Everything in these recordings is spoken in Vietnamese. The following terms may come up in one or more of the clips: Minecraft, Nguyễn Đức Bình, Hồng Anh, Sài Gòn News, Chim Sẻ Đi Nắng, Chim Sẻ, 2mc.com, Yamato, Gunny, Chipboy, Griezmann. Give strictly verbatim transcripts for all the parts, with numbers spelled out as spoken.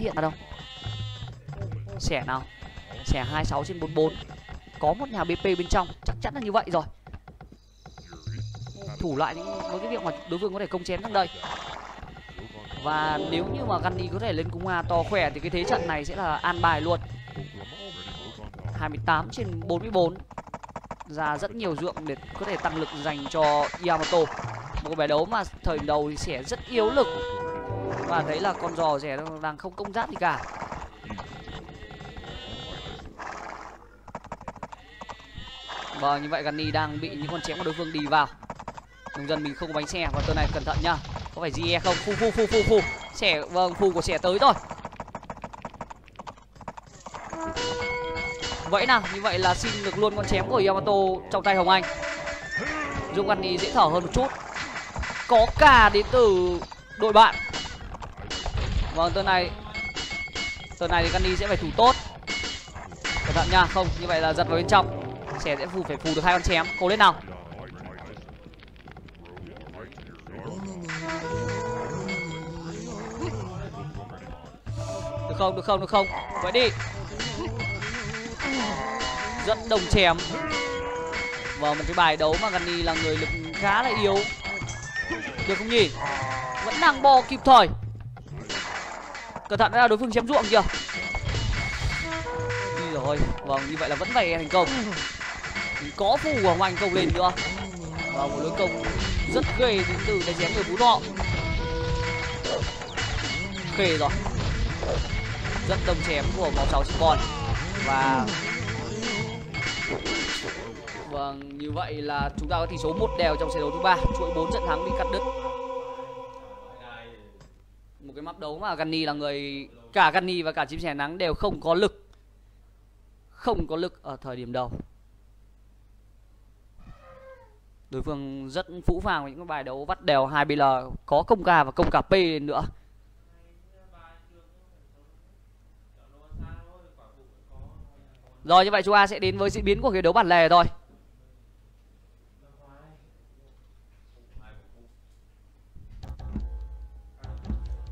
hiện ra đâu. Sẻ nào. Sẻ hai mươi sáu trên bốn mươi bốn. Có một nhà bê pê bên trong, chắc chắn là như vậy rồi. Thủ lại những với cái việc mà đối phương có thể công chém sang đây. Và nếu như mà Gunny có thể lên cung A to khỏe thì cái thế trận này sẽ là an bài luôn. Hai mươi tám trên bốn mươi bốn. Ra rất nhiều ruộng để có thể tăng lực dành cho Yamato. Một bài đấu mà thời đầu thì Sẻ rất yếu lực. Và thấy là con giò Sẻ đang không công giáp gì cả. Và như vậy Gunny đang bị những con chém của đối phương đi vào. Đồng dân mình không có bánh xe và tờ này cẩn thận nhá. Có phải giê e không? Phu phu phu phu phu. Sẻ, vâng, phu của Sẻ tới rồi. Vậy nào, như vậy là xin được luôn con chém của Yamato trong tay Hồng Anh, giúp Gunny dễ thở hơn một chút. Có cả đến từ đội bạn. Vâng, tờ này tờ này thì Gunny sẽ phải thủ tốt. Cẩn thận nha, không, như vậy là giật vào bên trong. Sẻ sẽ phù phải phù được hai con chém, cố lên nào. Được không, được không, được không. Vậy đi. Rất đồng chém. Và một cái bài đấu mà Gunny là người lực khá là yếu. Được không nhỉ? Vẫn đang bo kịp thời. Cẩn thận là đối phương chém ruộng kìa. Đi rồi. Vâng, như vậy là vẫn phải thành công. Có phù của Hồng Anh công lên nữa. Và một lối công rất ghê đến từ đánh chém người Phú Thọ. Khê rồi. Rất đồng chém của màu sáu Chipboy. Và vâng, như vậy là chúng ta có tỷ số một đều trong trận đấu thứ ba, chuỗi bốn trận thắng bị cắt đứt. Một cái map đấu mà Gunny là người, cả Gunny và cả Chim Sẻ Nắng đều không có lực. Không có lực ở thời điểm đầu. Đối phương rất phũ phàng với những bài đấu vắt đều hai bê lờ, có công gà và công cả P nữa. Rồi, như vậy chúng ta sẽ đến với diễn biến của cái đấu bản lề thôi.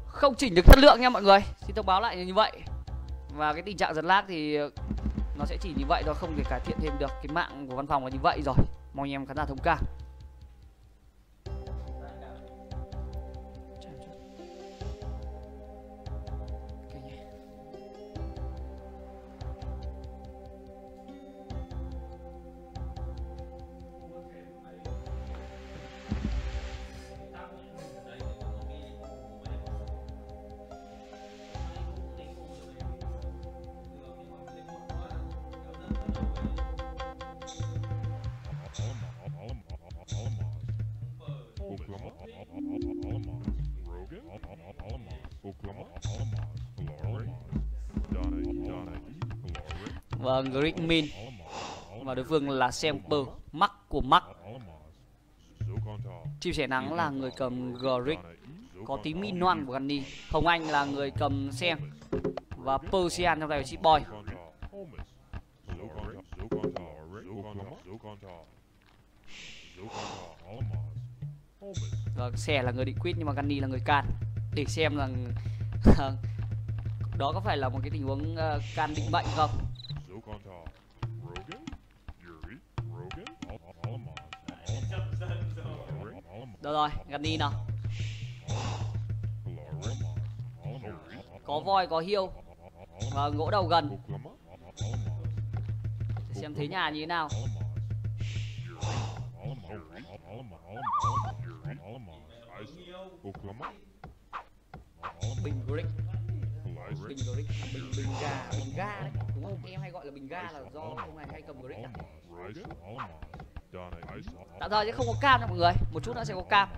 Không chỉnh được chất lượng nha mọi người, xin thông báo lại như vậy. Và cái tình trạng giật lag thì nó sẽ chỉ như vậy thôi, không thể cải thiện thêm được. Cái mạng của văn phòng là như vậy rồi, mong anh em khán giả thông cảm. Vâng, Griezmann và đối phương là Semper, mắc của mắc. Chim Sẻ Nắng là người cầm Griezmann, có tí Min Noan của Gunny. Hồng Anh là người cầm Sem và Persian trong tay của Chipboy. Vâng, Sẻ là người định quyết nhưng mà Gunny là người can. Để xem rằng đó có phải là một cái tình huống uh, can định mệnh không. Được rồi, Gunny nào. Có voi, có hiêu. Và gỗ đầu gần. Để xem thế nhà như thế nào. Bình Grick. Bình Grick, bình, bình gà, bình ga đấy. Đúng không? Em hay gọi là bình ga là do ông này hay cầm Grick ạ. Tạm thời sẽ không có cam nha mọi người, một chút nữa sẽ có cam.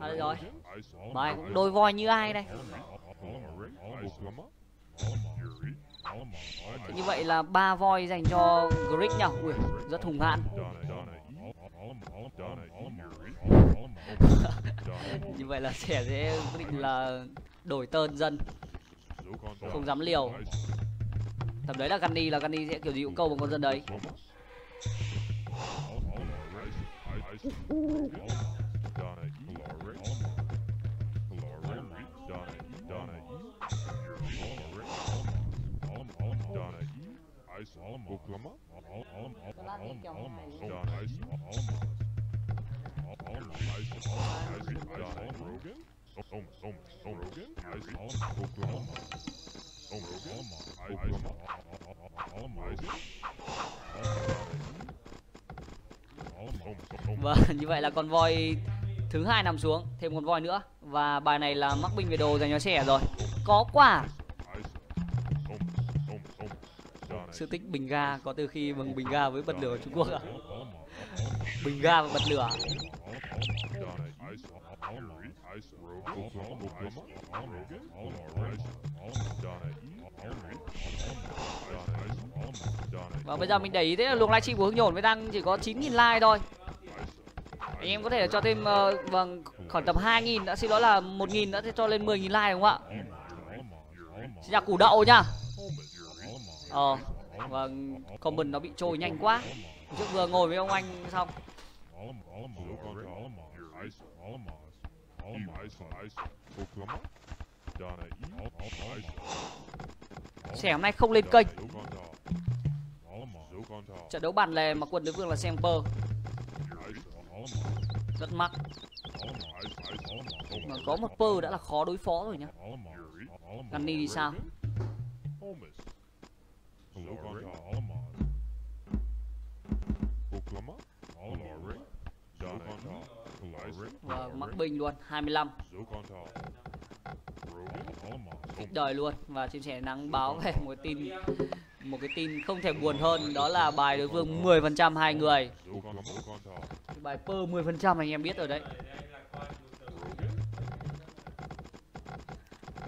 À, đây rồi. Bài cũng đôi voi như ai đây. Thế như vậy là ba voi dành cho Grick nhỉ. Ui, rất hùng hãn. Như vậy là Sẻ sẽ quyết định là đổi tên dân, không dám liều. Tầm đấy là Gunny, là Gunny sẽ kiểu gì cũng câu bằng con dân đấy. Và như vậy là con voi thứ hai nằm xuống, thêm con voi nữa và bài này là mắc binh về đồ dành cho Sẻ rồi. Có quả sự tích bình ga có từ khi bằng bình ga với bật lửa ở Trung Quốc ạ. Bình ga và bật lửa. Và bây giờ mình để ý thấy là luồng livestream của Hưng Nhổn mới đang chỉ có chín nghìn like thôi. Anh em có thể cho thêm uh, vâng khoảng tầm hai nghìn, đã xin lỗi là một nghìn, đã cho lên mười nghìn like đúng không ạ? Xin chào củ đậu nhá. Ờ vâng, comment nó bị trôi nhanh quá. Trước vừa ngồi với ông anh xong. Sẻ hôm nay không lên kênh. Trận đấu bản lề mà quân đối phương là Semper rất mắc, mà có một pơ đã là khó đối phó rồi nhá. Gunny đi sao? Và mắc binh luôn, hai mươi lăm kích đời luôn. Và Chim Sẻ nắng báo về một cái tin, một cái tin không thể buồn hơn, đó là bài đối phương mười phần trăm hai người. Bài pơ mười phần trăm anh em biết rồi đấy.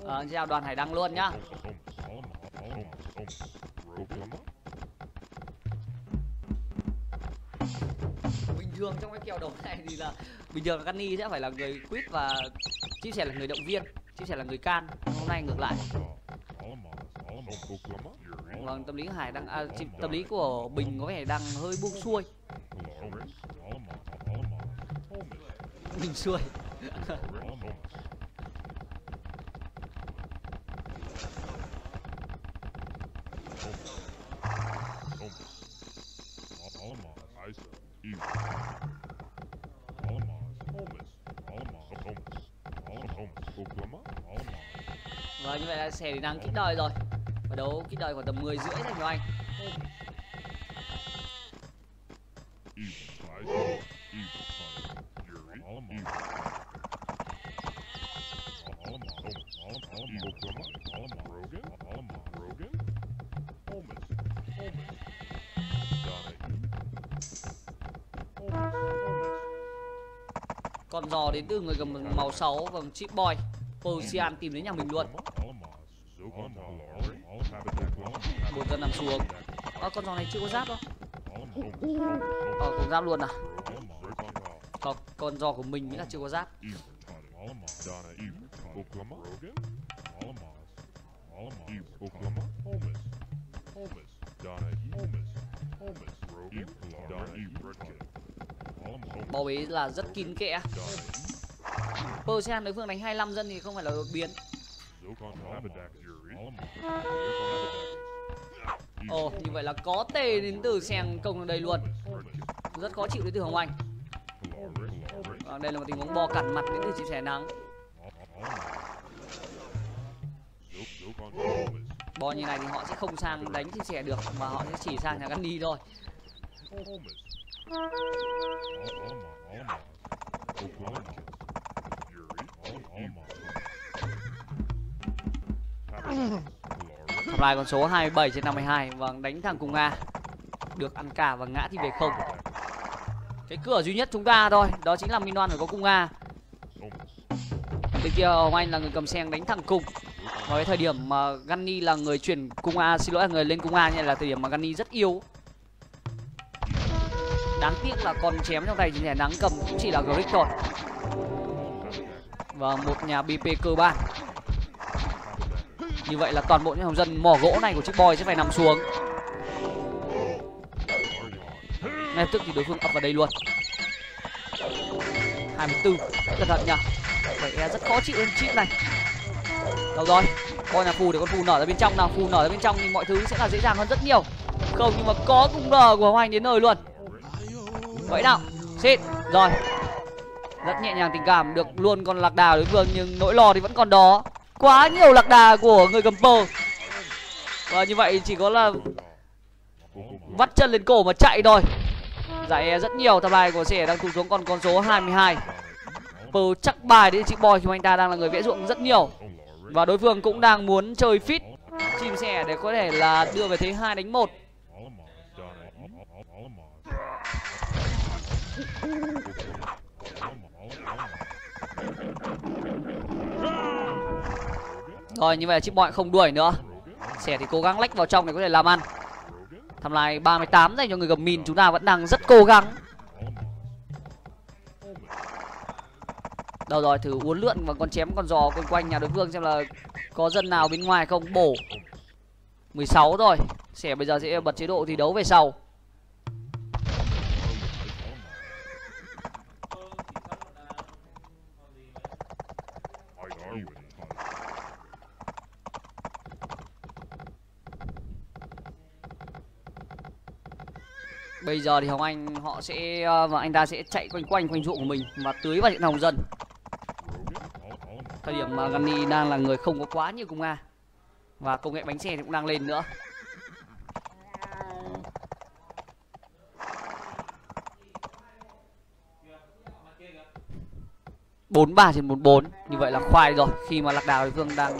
À, chào Đoàn Hải Đăng luôn nhá. Bình thường trong cái kèo đầu này thì là bình thường là Gunny sẽ phải là người quýt và Chim Sẻ là người động viên, Chim Sẻ là người can. Hôm nay ngược lại. Vâng, tâm lý của Hải Đăng, à, tâm lý của Bình có vẻ đang hơi buông xuôi. Bình xuôi. Và như vậy là Sẻ thì đang kích đời rồi. Và đấu kích đời khoảng tầm mười rưỡi dành cho anh. Còn giò đến từ người cầm màu sáu và Chipboy. Persian tìm đến nhà mình luôn. Một dân nằm xuống. À, con giò này chưa có giáp đâu. Ờ, à, có giáp luôn à? Còn con giò của mình nghĩa là chưa có giáp. Bò ấy là rất kín kẽ. Persian đối phương đánh hai mươi lăm dân thì không phải là đột biến. Ồ, oh, như vậy là có tê đến từ Seng công ở đây luôn. Rất khó chịu đến từ Hồng Anh. À, đây là một tình huống bò cản mặt đến từ Chim Sẻ nắng. Bò như này thì họ sẽ không sang đánh Chim Sẻ được, mà họ sẽ chỉ sang nhà Gunny thôi. Lại con số hai mươi bảy trên năm mươi hai. Vâng, đánh thằng cùng Nga được ăn cả và ngã thì về không. Cái cửa duy nhất chúng ta thôi, đó chính là Minoan phải có cùng Nga. Bên kia Hồng Anh là người cầm Seng đánh thẳng cùng. Và cái thời điểm mà Gunny là người chuyển cung A, xin lỗi là người lên cung A, như là thời điểm mà Gunny rất yếu. Đáng tiếc là con chém trong tay Chim Sẻ nắng cầm cũng chỉ là Grick thôi. Và một nhà bê pê cơ bản. Như vậy là toàn bộ những hồng dân mỏ gỗ này của Chipboy sẽ phải nằm xuống. Ngay lập tức thì đối phương ập vào đây luôn. Hai mươi tư, cẩn thận nha. Vẻ rất khó chịu lên chip này. Đâu rồi, coi là phù để con phù nở ra bên trong nào. Phù nở ra bên trong thì mọi thứ sẽ là dễ dàng hơn rất nhiều. Không, nhưng mà có cung nở của Hồng Anh đến nơi luôn. Vậy nào, xịn rồi. Rất nhẹ nhàng tình cảm, được luôn con lạc đà đối phương. Nhưng nỗi lo thì vẫn còn đó. Quá nhiều lạc đà của người cầm pơ. Và như vậy chỉ có là vắt chân lên cổ mà chạy thôi. Giải rất nhiều, thằng bài của Sẻ đang tụt xuống còn con số hai mươi hai. Pơ chắc bài đến Chipboy khi anh ta đang là người vẽ ruộng rất nhiều. Và đối phương cũng đang muốn chơi fit Chim Sẻ để có thể là đưa về thế hai đánh một. Rồi, như vậy là Chipboy không đuổi nữa. Sẻ thì cố gắng lách vào trong để có thể làm ăn. Tham lai ba mươi tám dành cho người gầm mìn. Chúng ta vẫn đang rất cố gắng. Đâu rồi, thử uốn lượn và con chém con giò quanh quanh nhà đối phương xem là có dân nào bên ngoài không. Bổ mười sáu rồi. Sẻ bây giờ sẽ bật chế độ thi đấu về sau. Bây giờ thì Hồng Anh họ sẽ và anh ta sẽ chạy quanh quanh quanh ruộng của mình và tưới vào những hồng dân. Thời điểm mà Gunny đang là người không có quá nhiều cung Nga và công nghệ bánh xe thì cũng đang lên nữa. bốn ba trên bốn bốn, như vậy là khoai rồi khi mà lạc đà đối phương đang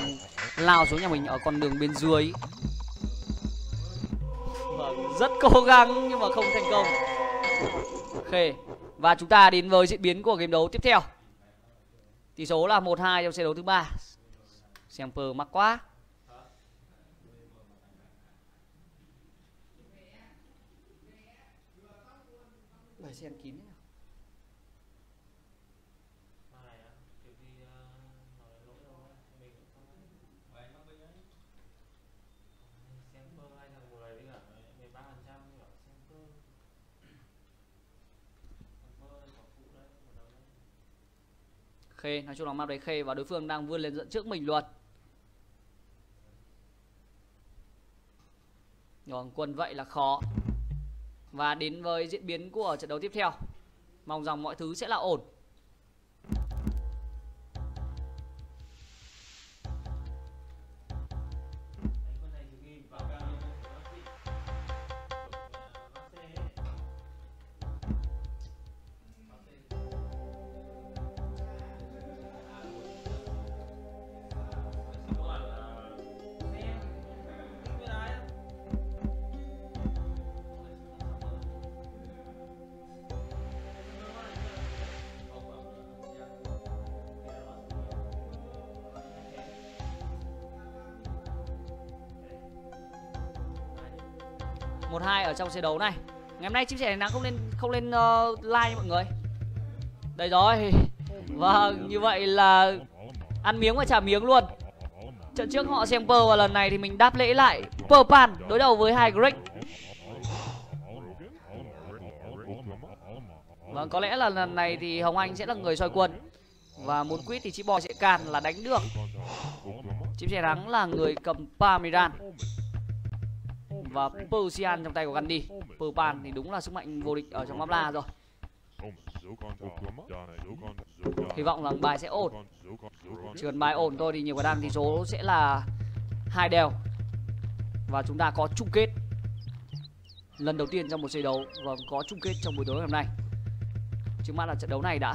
lao xuống nhà mình ở con đường bên dưới. Rất cố gắng nhưng mà không thành công. Ok, và chúng ta đến với diễn biến của game đấu tiếp theo. Tỷ số là một hai trong set đấu thứ ba. Xem Pơ mắc quá. Bài xem kín. Khê, nói chung là map đấy khê và đối phương đang vươn lên dẫn trước mình luôn. Rồi, quân vậy là khó. Và đến với diễn biến của trận đấu tiếp theo. Mong rằng mọi thứ sẽ là ổn. một hai ở trong trận đấu này. Ngày hôm nay Chim Sẻ nắng không lên không lên uh, like mọi người. Đây rồi. Và như vậy là ăn miếng và trả miếng luôn. Trận trước họ xem Pơ và lần này thì mình đáp lễ lại. Pơ Pan đối đầu với hai Grick. Và có lẽ là lần này thì Hồng Anh sẽ là người soi quân. Và muốn quýt thì Chipboy sẽ càn là đánh được. Chim Sẻ nắng là người cầm Pamiran. Và Persian trong tay của Gunny. Perpan thì đúng là sức mạnh vô địch ở trong map la rồi. Hy vọng là bài sẽ ổn. Chỉ cần bài ổn thôi thì nhiều khả năng tỷ số sẽ là hai đều và chúng ta có chung kết lần đầu tiên trong một trận đấu và có chung kết trong buổi tối ngày hôm nay. Trước mắt là trận đấu này đã.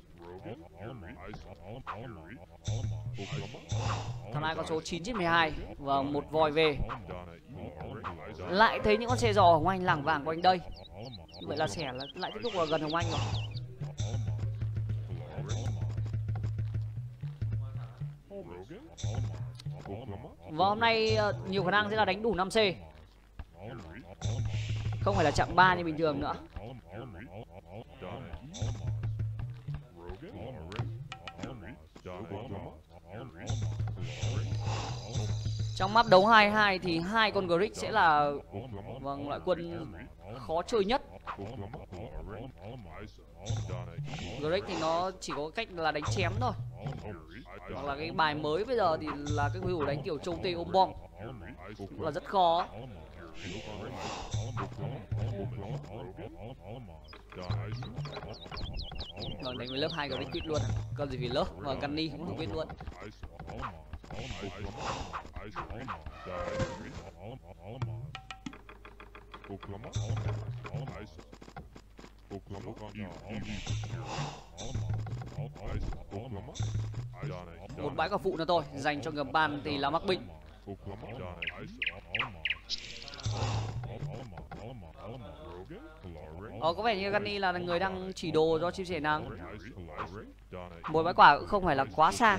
Thằng này con số chín chín mười hai. Và một vòi về. Lại thấy những con xe giò Hồng Anh lảng vàng quanh đây. Vậy là Sẻ lại tiếp tục là gần Hồng Anh rồi. Và hôm nay nhiều khả năng sẽ là đánh đủ năm xê. Không phải là chặng ba như bình thường nữa. Trong map đấu hai hai thì hai con Grick sẽ là vâng loại quân khó chơi nhất. Grick thì nó chỉ có cách là đánh chém thôi. Hoặc là cái bài mới bây giờ thì là cái hữu đánh kiểu trông tê ôm bom. Cũng là rất khó. Rồi đánh với lớp hai Grick quyết luôn. Còn gì vì lớp và Gunny cũng được quyết luôn. Một bãi quả phụ nữa thôi, dành cho ngầm ban thì là mắc binh. Ờ, có vẻ như Gunny là người đang chỉ đồ do Chim Sẻ nắng. Một bãi quả cũng không phải là quá xa.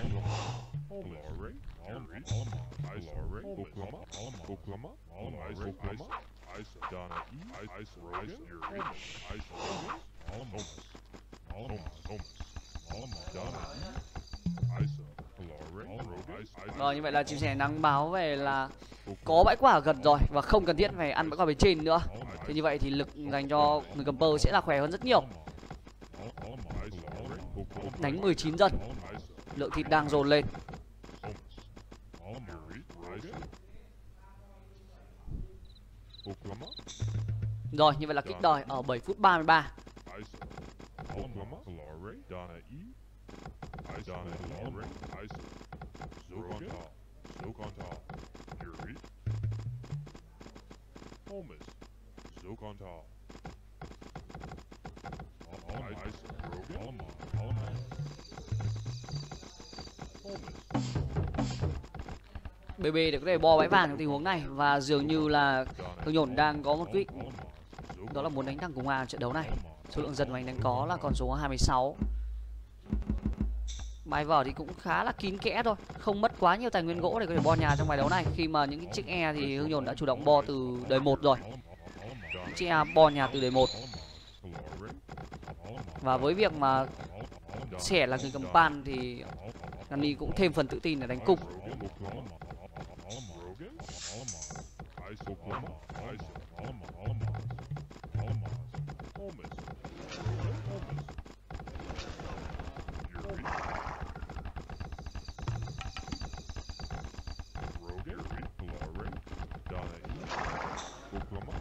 Rồi như vậy là Chim Sẻ đang báo về là có bãi quả gần rồi và không cần thiết phải ăn bãi quả bên trên nữa. Thế như vậy thì lực dành cho người cầm pơ sẽ là khỏe hơn rất nhiều. Đánh mười chín dần. Lượng thịt đang dồn lên. Rồi như vậy là kích đời ở bảy phút ba mươi ba. bê bê để có thể bo bãi vàng trong tình huống này. Và dường như là Thương Nhổn đang có một quyết, đó là muốn đánh thẳng cùng A trận đấu này. Số lượng dần mà anh đang có là con số hai mươi sáu. Bài vở thì cũng khá là kín kẽ thôi, không mất quá nhiều tài nguyên gỗ để có thể bo nhà trong bài đấu này. Khi mà những cái chiếc E thì Thương Nhổn đã chủ động bo từ đời một rồi. Những chiếc E bo nhà từ đời một. Và với việc mà Sẻ là người cầm pan thì Gunny cũng thêm phần tự tin để đánh cung.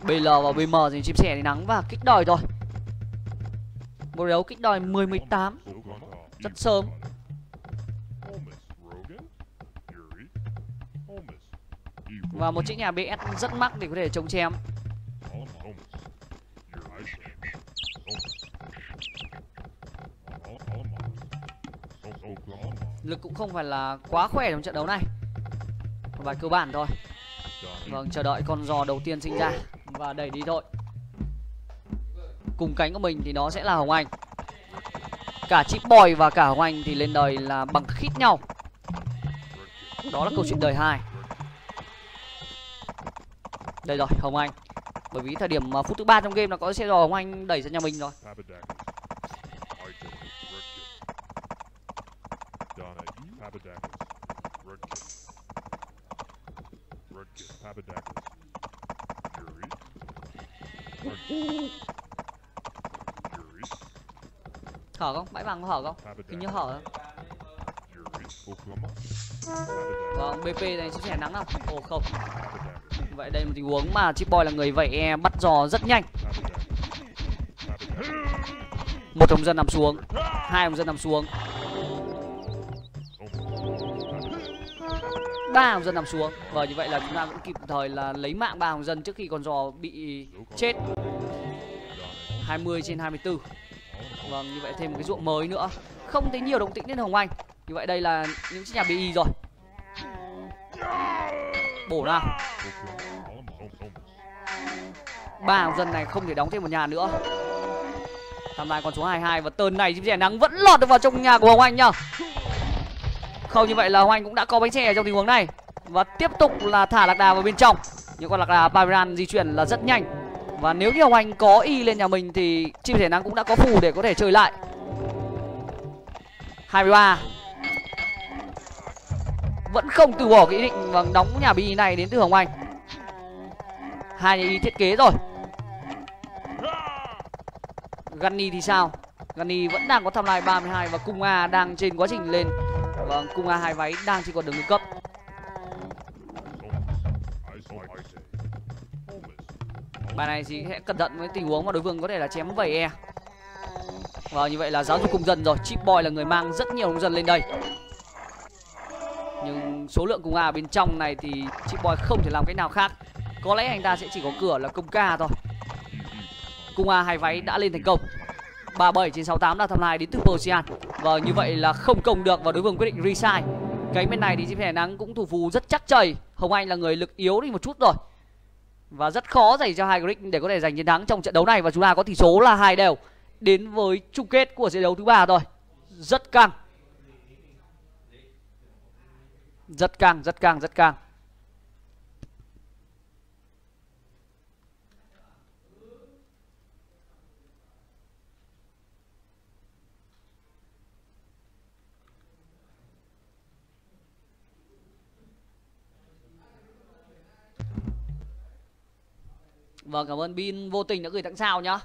bê lờ và bê em dành Chim Sẻ thì nắng và kích đòi rồi. Một đấu kích đòi mười mười tám. Rất sớm. Và một chiếc nhà bê ét rất mắc để có thể chống chém. Lực cũng không phải là quá khỏe trong trận đấu này. Một vài cơ bản thôi. Vâng, chờ đợi con giò đầu tiên sinh ra và đẩy đi thôi. Cùng cánh của mình thì nó sẽ là Hồng Anh. Cả Chipboy và cả Hồng Anh thì lên đời là bằng khít nhau. Đó là câu chuyện đời hai. Đây rồi, Hồng Anh. Bởi vì thời điểm phút thứ ba trong game là có xe giò Hồng Anh đẩy ra nhà mình rồi. Hở không? Bãi vàng có hở không? Hình như hở. Vâng, bê pê này Chim Sẻ nắng nào? Ồ không. Vậy đây là một tình huống mà Chipboy là người vẫy bắt giò rất nhanh. Một hồng dân nằm xuống, hai hồng dân nằm xuống. ba hồng dân nằm xuống. Và như vậy là chúng ta cũng kịp thời là lấy mạng ba hồng dân trước khi con giò bị chết. Hai mươi trên hai mươi tư. Vâng, như vậy thêm một cái ruộng mới nữa. Không thấy nhiều động tĩnh đến Hồng Anh. Như vậy đây là những chiếc nhà bê i rồi. Bổ nào. Ba hồng dân này không thể đóng thêm một nhà nữa. Tham gia con số hai mươi hai. Và tơn này Chim Sẻ nắng vẫn lọt được vào trong nhà của Hồng Anh nhá. Không, như vậy là Hồng Anh cũng đã có bánh xe trong tình huống này. Và tiếp tục là thả lạc đà vào bên trong. Những con lạc đà Pyran di chuyển là rất nhanh. Và nếu như Hồng Anh có y lên nhà mình thì Chim Sẻ nắng cũng đã có phù để có thể chơi lại. Hai mươi ba. Vẫn không từ bỏ cái ý định và đóng nhà bê i này đến từ Hồng Anh. Hai nhà y thiết kế rồi. Gunny thì sao? Gunny vẫn đang có tham lai ba mươi hai. Và cung A đang trên quá trình lên. Vâng, cung A hai váy đang chỉ còn đường nâng cấp. Bài này thì sẽ cẩn thận với tình huống mà đối phương có thể là chém vẩy e. Và như vậy là giáo dục công dân rồi. Chipboy là người mang rất nhiều công dân lên đây. Nhưng số lượng cung A bên trong này thì Chipboy không thể làm cách nào khác. Có lẽ anh ta sẽ chỉ có cửa là công ca thôi. Cung A hai váy đã lên thành công. Ba mươi bảy trên sáu mươi tám là tham lai đến từ Persian. Và như vậy là không công được và đối phương quyết định resize. Cái bên này thì Chim Sẻ nắng cũng thủ phù rất chắc chầy. Hồng Anh là người lực yếu đi một chút rồi. Và rất khó dành cho hai Greek để có thể giành chiến thắng trong trận đấu này. Và chúng ta có tỷ số là hai đều đến với chung kết của giải đấu thứ ba rồi. Rất căng. Rất căng, rất căng, rất căng. Vâng, cảm ơn Bin vô tình đã gửi tặng sao nhá.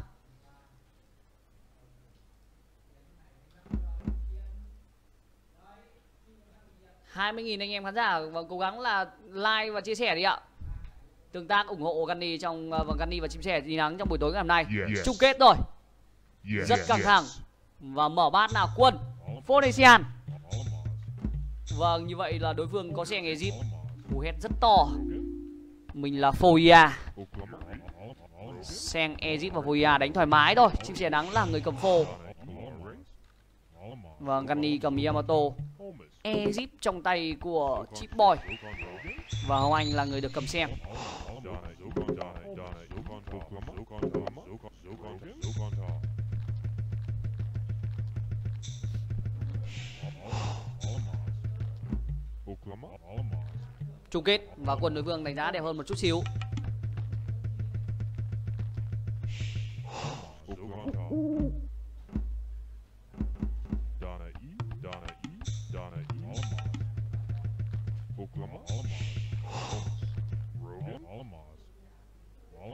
Hai mươi nghìn anh em khán giả, và cố gắng là like và chia sẻ đi ạ. Tương tác ủng hộ Gunny trong và Gunny và Chim Sẻ đi nắng trong buổi tối ngày hôm nay. Yes. Chung kết rồi. Yes. Rất căng thẳng. Và mở bát nào quân Phoenician. Vâng, như vậy là đối phương có xe nghề zip. Cú hét rất to. Mình là Foia. Sang Ezit và Voya đánh thoải mái thôi. Chim Sẻ nắng là người cầm phô. Và Gunny cầm Yamato. Ezit trong tay của Chipboy. Và Hồng Anh là người được cầm xem. Chung kết và quân đối phương đánh giá đẹp hơn một chút xíu.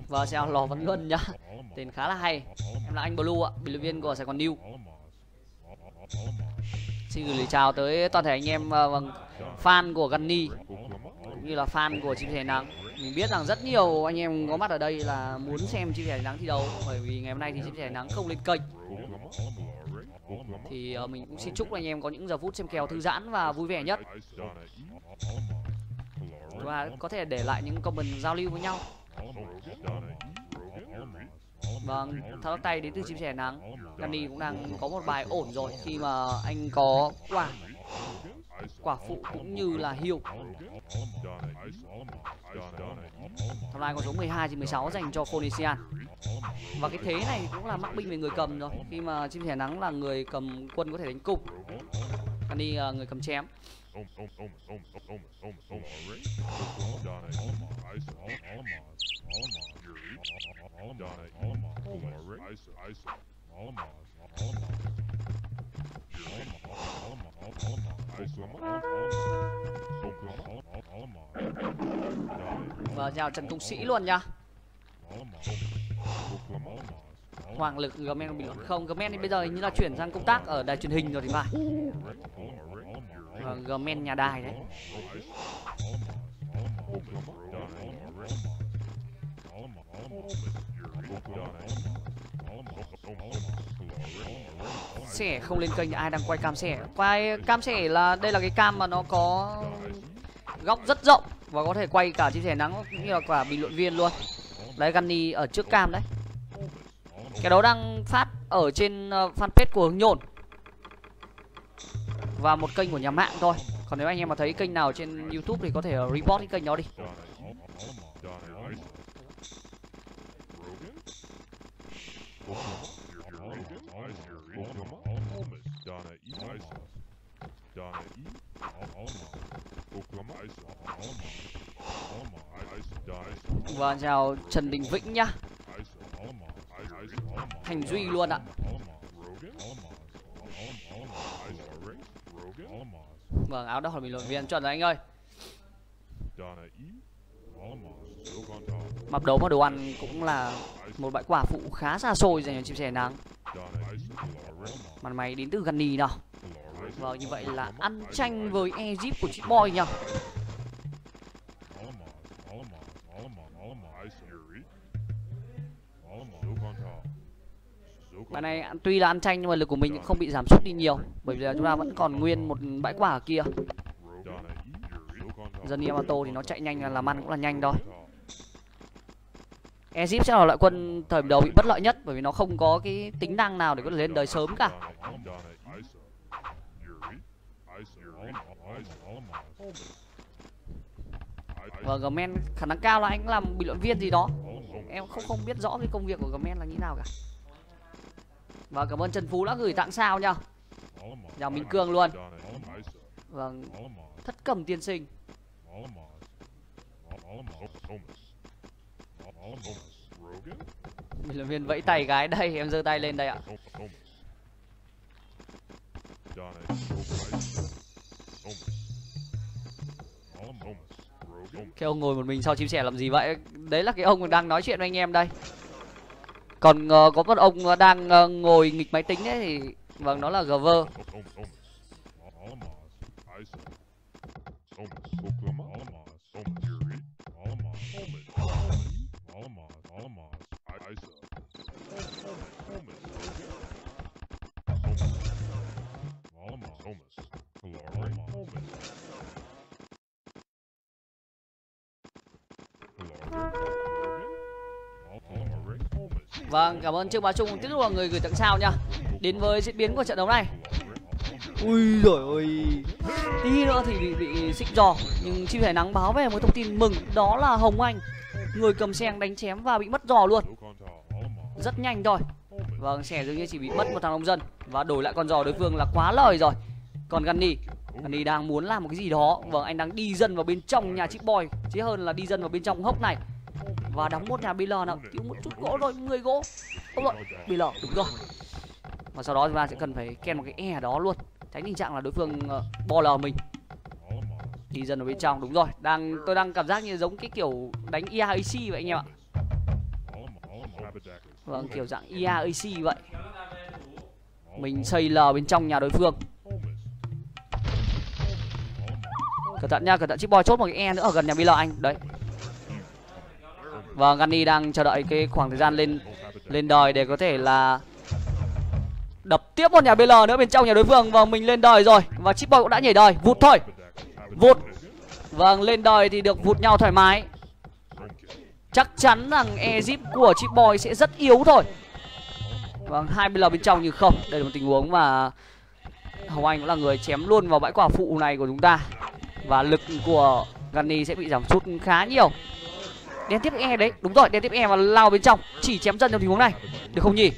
Và sẽ lò Văn Luân nhá. Tên khá là hay. Em là anh Blue ạ, bình luận viên của Sài Gòn News. Xin gửi lời chào tới toàn thể anh em fan của Gunny cũng như là fan của Chim Sẻ nắng. Mình biết rằng rất nhiều anh em có mặt ở đây là muốn xem Chim Sẻ nắng thi đấu, bởi vì ngày hôm nay thì Chim Sẻ nắng không lên kênh. Thì mình cũng xin chúc anh em có những giờ phút xem kèo thư giãn và vui vẻ nhất. Và có thể để lại những comment giao lưu với nhau. Vâng, thao tác tay đến từ Chim Sẻ nắng. Gunny cũng đang có một bài ổn rồi khi mà anh có quả quả phụ cũng như là hiệu. Tham lai con số mười hai trên mười sáu dành cho Phoenician. Và cái thế này cũng là mắc binh về người cầm rồi, khi mà Chim Sẻ nắng là người cầm quân có thể đánh cục. Gunny là người cầm chém. Và chào Trần Công Sĩ luôn nha. Hoàng Lực comment bình luận không. Comment thì bây giờ như là chuyển sang công tác ở đài truyền hình rồi thì phải. Comment nhà đài đấy. Sẻ không lên kênh, ai đang quay cam sẻ? Quay cam sẻ là đây là cái cam mà nó có góc rất rộng và có thể quay cả Chim Sẻ Nắng cũng như là cả bình luận viên luôn. Đấy, Gunny ở trước cam đấy. Cái đó đang phát ở trên fanpage của Hướng Nhổn và một kênh của nhà mạng thôi. Còn nếu anh em mà thấy kênh nào trên YouTube thì có thể report cái kênh đó đi. Và chào Trần Đình Vĩnh nhá, Thành Duy luôn ạ. Vâng, áo đỏ bình luận viên chuẩn rồi anh ơi. Mập đấu mà đồ ăn cũng là một bãi quả phụ khá xa xôi dành cho Chim Sẻ Nắng. Màn máy đến từ Gunny nào. Vâng, như vậy là ăn tranh với Egypt của Chipboy nhỉ. Bạn này tuy là ăn tranh nhưng mà lực của mình không bị giảm sút đi nhiều, bởi vì là chúng ta vẫn còn nguyên một bãi quả ở kia. Dân Yamato thì nó chạy nhanh, làm ăn cũng là nhanh thôi. Egypt sẽ là loại quân thời đầu bị bất lợi nhất, bởi vì nó không có cái tính năng nào để có thể lên đời sớm cả. Và Gmen khả năng cao là anh làm bình luận viên gì đó, em không không biết rõ cái công việc của Gmen là như nào cả. Và cảm ơn Trần Phú đã gửi tặng sao nha, chào Minh Cương luôn. Vâng, Thất Cầm Tiên Sinh. Bình luận viên vẫy tay gái đây, em giơ tay lên đây ạ. Cái ông ngồi một mình sau Chim Sẻ làm gì vậy? Đấy là cái ông đang nói chuyện với anh em đây. Còn uh, có một ông đang uh, ngồi nghịch máy tính đấy thì vâng, nó là Gver. Vâng, cảm ơn Trương Bá Trung, tiếp tục là người gửi tặng sao nha. Đến với diễn biến của trận đấu này. Ui giời ơi, tí nữa thì bị, bị xịn giò. Nhưng Chim Sẻ Nắng báo về một thông tin mừng, đó là Hồng Anh, người cầm sen đánh chém và bị mất giò luôn. Rất nhanh thôi. Vâng, Sẻ dường như chỉ bị mất một thằng nông dân và đổi lại con giò đối phương là quá lời rồi. Còn Gunny, Gunny đang muốn làm một cái gì đó. Vâng, anh đang đi dân vào bên trong nhà Chipboy chứ hơn là đi dân vào bên trong hốc này. Và đóng một nhà bê lờ nào, thiếu một chút gỗ rồi, người gỗ. Không rồi, bê lờ, đúng rồi. Và sau đó chúng ta sẽ cần phải ken một cái e đó luôn, tránh tình trạng là đối phương uh, bo lờ mình. Đi dần ở bên trong, đúng rồi. Đang tôi đang cảm giác như giống cái kiểu đánh e a a xê vậy anh em ạ. Vâng, kiểu dạng e a a xê vậy. Mình xây lờ bên trong nhà đối phương. Cẩn thận nha, cẩn thận Chipboy chốt một cái e nữa ở gần nhà bê lờ anh, đấy. Và Gunny đang chờ đợi cái khoảng thời gian lên lên đời để có thể là đập tiếp một nhà bê lờ nữa bên trong nhà đối phương. Và mình lên đời rồi và Chipboy cũng đã nhảy đời, vụt thôi, vụt. Vâng, lên đời thì được vụt nhau thoải mái. Chắc chắn rằng Egypt của Chipboy sẽ rất yếu thôi. Vâng, hai bê lờ bên trong như không. Đây là một tình huống mà Hồng Anh cũng là người chém luôn vào bãi quả phụ này của chúng ta và lực của Gunny sẽ bị giảm sút khá nhiều. Đen tiếp e đấy, đúng rồi, đen tiếp e và lao bên trong. Chỉ chém dân trong tình huống này được không nhỉ?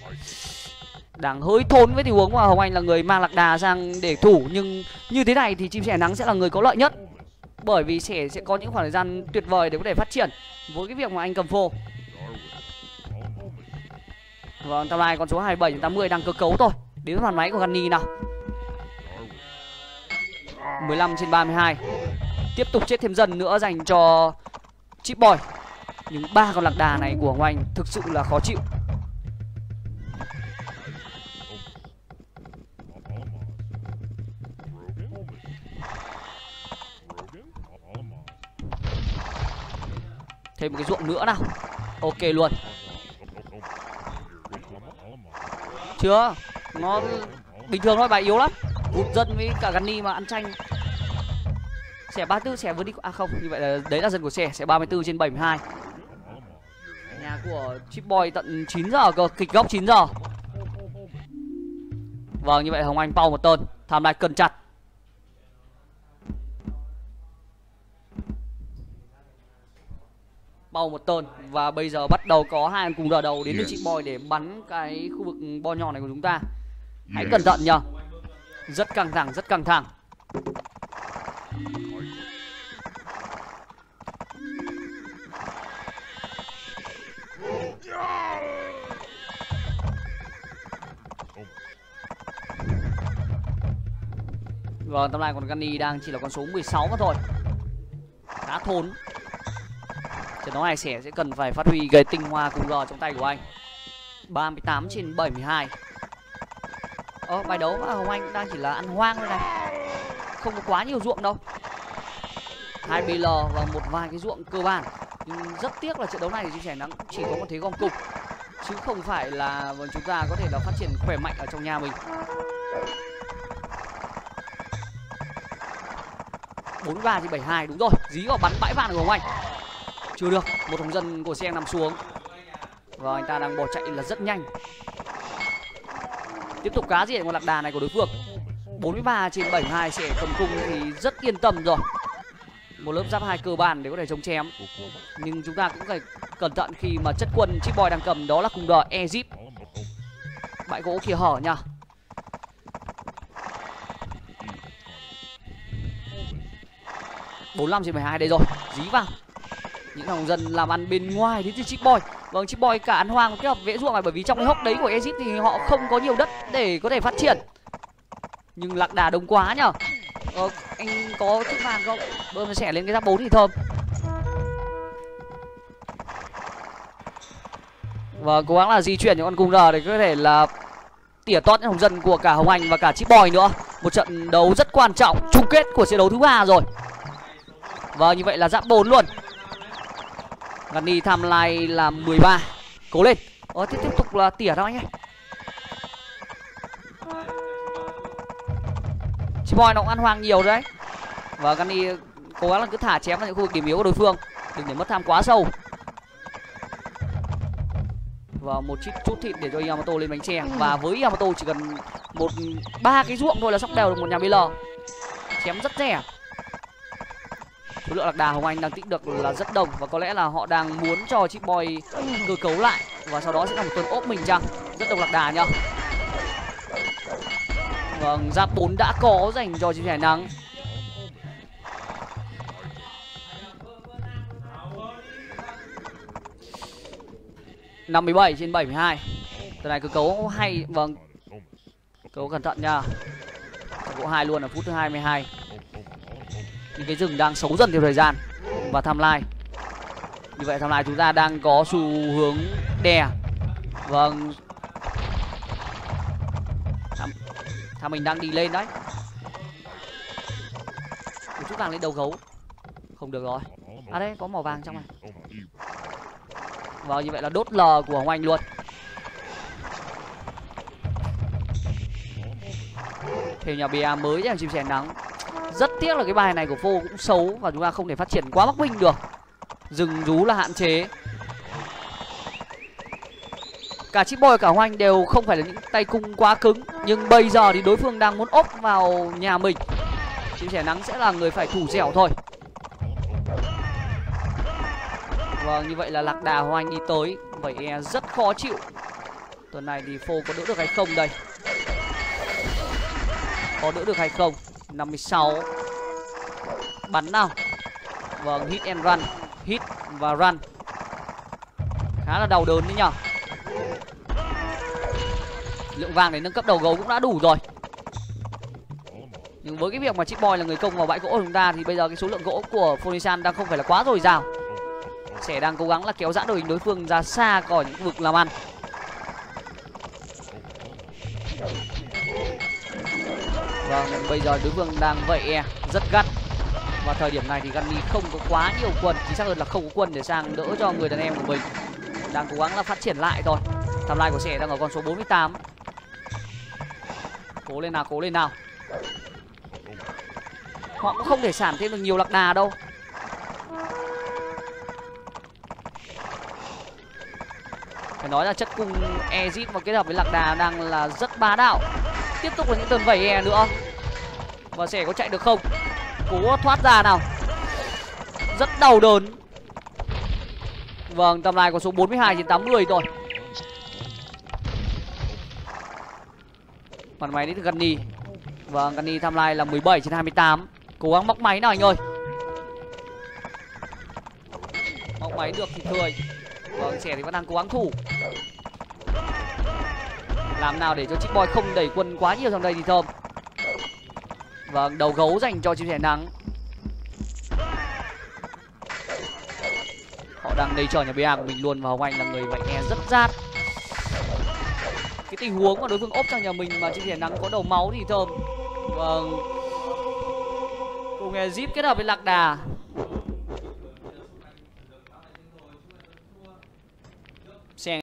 Đang hơi thốn với tình huống mà Hồng Anh là người mang lạc đà sang để thủ. Nhưng như thế này thì Chim Sẻ Nắng sẽ là người có lợi nhất, bởi vì sẽ sẽ có những khoảng thời gian tuyệt vời để có thể phát triển với cái việc mà anh cầm phô. Vâng, tầm này con số hai mươi bảy tám mươi đang cơ cấu thôi. Đến với màn máy của Gunny nào. Mười lăm trên ba mươi hai. Tiếp tục chết thêm dân nữa dành cho Chipboy. Nhưng ba con lạc đà này của Hồng Anh thực sự là khó chịu. Thêm một cái ruộng nữa nào. Ok luôn. Chưa, nó bình thường thôi, bài yếu lắm. Vụt dân với cả Gunny mà ăn tranh Sẻ ba mươi tư, Sẻ vừa đi. À không, như vậy là đấy là dần của Sẻ. Sẻ ba mươi tư trên bảy mươi hai. Nhà của Chipboy tận chín giờ cơ, kịch góc chín giờ. Vâng, như vậy Hồng Anh bao một tên. Tham lại cần chặt. Bao một tên. Và bây giờ bắt đầu có hai anh cùng giờ đầu đến với Chipboy để bắn cái khu vực bo nhỏ này của chúng ta. Hãy cẩn thận nhờ. Rất căng thẳng, rất căng thẳng. Vâng, tấm lại còn Gunny đang chỉ là con số mười sáu mà thôi. Khá thốn. Trận đấu này Sẻ sẽ cần phải phát huy gây tinh hoa cùng giờ trong tay của anh. Ba mươi tám trên bảy mươi hai. Ờ, bài đấu mà Hồng Anh đang chỉ là ăn hoang thôi này. Không có quá nhiều ruộng đâu. Hai bê lờ và một vài cái ruộng cơ bản. Nhưng rất tiếc là trận đấu này thì Chim Sẻ nó chỉ có một thế gom cục, chứ không phải là chúng ta có thể là phát triển khỏe mạnh ở trong nhà mình. Bốn ba thì bảy hai, đúng rồi. Dí vào bắn bãi vàng của Hồng Anh. Chưa được. Một hồng dân của xe nằm xuống. Và anh ta đang bỏ chạy là rất nhanh. Tiếp tục cá gì con lạc đà này của đối phương. Bốn mươi ba trên bảy mươi hai, Sẻ cầm cung thì rất yên tâm rồi. Một lớp giáp hai cơ bản để có thể chống chém. Nhưng chúng ta cũng phải cẩn thận khi mà chất quân Chipboy đang cầm đó là cung đờ Egypt. Bãi gỗ kia hở nha. Bốn mươi lăm trên mười hai đây rồi. Dí vào. Những hồng dân làm ăn bên ngoài đến từ Chipboy. Vâng, Chipboy cả ăn hoang kết hợp vẽ ruộng này, bởi vì trong cái hốc đấy của Egypt thì họ không có nhiều đất để có thể phát triển. Nhưng lạc đà đông quá nhở. Ờ, anh có chiếc vàng không? Bơm Sẻ lên cái giáp bốn thì thơm. Và cố gắng là di chuyển những con cung rờ để có thể là tỉa tót những hồng dân của cả Hồng Anh và cả Chipboy nữa. Một trận đấu rất quan trọng, chung kết của trận đấu thứ ba rồi. Và như vậy là giáp bốn luôn. Gunny tham lai là mười ba. Cố lên. Ờ, tiếp, tiếp tục là tỉa đâu anh ấy. Chipboy nó cũng ăn hoang nhiều đấy. Và Gunny cố gắng là cứ thả chém vào những khu vực điểm yếu của đối phương, đừng để mất tham quá sâu. Và một chút thịt để cho Yamato lên bánh xe. Và với Yamato chỉ cần một ba cái ruộng thôi là sóc đều được một nhà bê lờ. Chém rất rẻ. Số lượng lạc đà Hồng Anh đang tích được là rất đông. Và có lẽ là họ đang muốn cho Chipboy cơ cấu lại. Và sau đó sẽ làm một tuần ốp mình chăng. Rất đông lạc đà nhá. Vâng, giáp bốn đã có dành cho Chim Sẻ nắng. Năm mươi bảy trên bảy mươi hai. Tờ này cơ cấu hay. Vâng, cơ cấu cẩn thận nha. Bộ hai luôn ở phút thứ hai mươi hai. Những cái rừng đang xấu dần theo thời gian. Và tham lai. Như vậy tham lai chúng ta đang có xu hướng đè. Vâng, tham mình đang đi lên đấy. Một chút vàng lên đầu gấu. Không được rồi. À đây có màu vàng trong này. Và như vậy là đốt lờ của Hồng Anh luôn. Thêm nhà bê a mới cho Chim Sẻ nắng. Rất tiếc là cái bài này của Phô cũng xấu. Và chúng ta không thể phát triển quá Bắc Minh được. Rừng rú là hạn chế. Cả Chipboy cả Hồng Anh đều không phải là những tay cung quá cứng. Nhưng bây giờ thì đối phương đang muốn ốp vào nhà mình. Chim Sẻ nắng sẽ là người phải thủ dẻo thôi. Vâng, như vậy là lạc đà Hồng Anh đi tới. Vậy rất khó chịu. Tuần này thì Phô có đỡ được hay không đây? Có đỡ được hay không? năm mươi sáu. Bắn nào. Vâng, hit and run. Hit và run. Khá là đau đớn đấy nhở. Lượng vàng để nâng cấp đầu gấu cũng đã đủ rồi. Nhưng với cái việc mà Chipboy là người công vào bãi gỗ của chúng ta thì bây giờ cái số lượng gỗ của Phonisan đang không phải là quá dồi dào. Sẻ đang cố gắng là kéo giãn đội hình đối phương ra xa khỏi những khu vực làm ăn. Vâng, bây giờ đối phương đang vậy rất gắt. Và thời điểm này thì Gunny không có quá nhiều quân, chính xác hơn là không có quân để sang đỡ cho người đàn em của mình. Đang cố gắng là phát triển lại thôi. Tham lai của Sẻ đang ở con số bốn mươi tám. Cố lên nào, cố lên nào. Họ cũng không thể sản thêm được nhiều lạc đà đâu. Phải nói là chất cung Ezit và kết hợp với lạc đà đang là rất bá đạo. Tiếp tục là những tơn vẩy e nữa. Và sẽ có chạy được không? Cố thoát ra nào. Rất đau đớn. Vâng, tầm này có số bốn mươi hai trên tám mươi rồi. Phần máy đến từ Gunny. Vâng, Gunny tham lai là mười bảy trên hai mươi tám. Cố gắng móc máy nào anh ơi. Móc máy được thì cười. Vâng, Sẻ thì vẫn đang cố gắng thủ. Làm nào để cho Chipboy không đẩy quân quá nhiều trong đây thì thơm. Vâng, đầu gấu dành cho Chim Sẻ nắng. Họ đang đầy chờ nhà bê a của mình luôn. Và Hồng Anh là người vạy nghe rất rát. Cái tình huống mà đối phương ốp sang nhà mình mà Chim Sẻ nắng có đầu máu thì thơm. Vâng, cùng nghe zip kết hợp với lạc đà.